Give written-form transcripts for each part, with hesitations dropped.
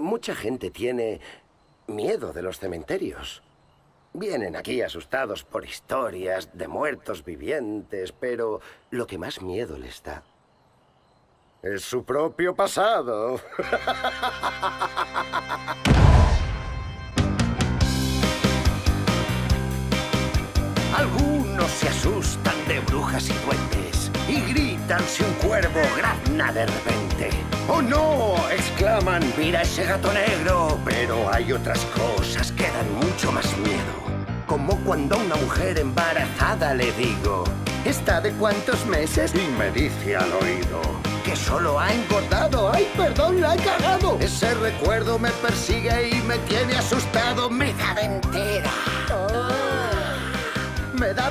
Mucha gente tiene miedo de los cementerios. Vienen aquí asustados por historias de muertos vivientes, pero lo que más miedo les da es su propio pasado. Algunos se asustan de brujas y duendes y gritan si un cuervo grazna de repente. ¡Oh no!, exclaman, mira ese gato negro. Pero hay otras cosas que dan mucho más miedo, como cuando a una mujer embarazada le digo: ¿está de cuántos meses? Y me dice al oído que solo ha engordado. ¡Ay, perdón, la he cagado! Ese recuerdo me persigue y me tiene asustado. ¡Me da dentera! Oh. ¡Me da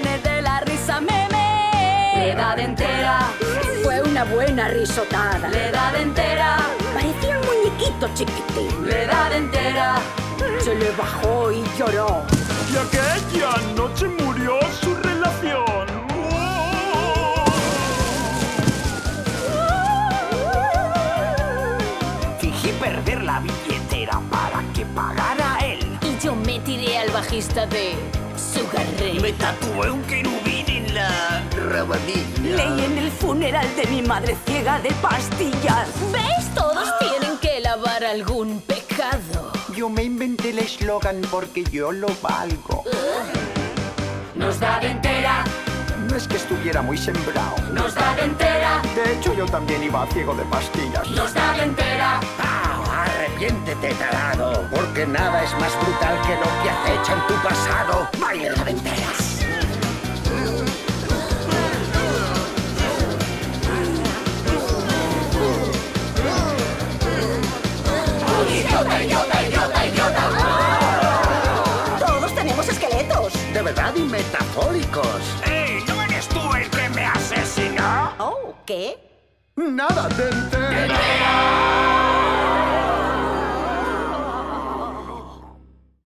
de la risa me da dentera. Fue una buena risotada. Le da dentera. Parecía un muñequito chiquitín. Le da dentera. Se le bajó y lloró. Y aquella noche murió su relación. Perder la billetera para que pagara él, y yo me tiré al bajista de Sugar Ray. Me tatué un querubín en la rabadilla. Leí en el funeral de mi madre ciega de pastillas. ¿Ves? Todos tienen que lavar algún pecado. Yo me inventé el eslogan porque yo lo valgo. Nos da dentera. No es que estuviera muy sembrado. Nos da dentera. De hecho, yo también iba ciego de pastillas. Nos da dentera. Arrepiéntete, tarado, porque nada es más brutal que lo que acecha en tu pasado. Baile de la Dentera. ¡Idiota, idiota, idiota, idiota! Todos tenemos esqueletos. De verdad, y metafóricos. ¡Ey! ¿No eres tú el que me asesinó? Oh, ¿qué? Nada, dentera.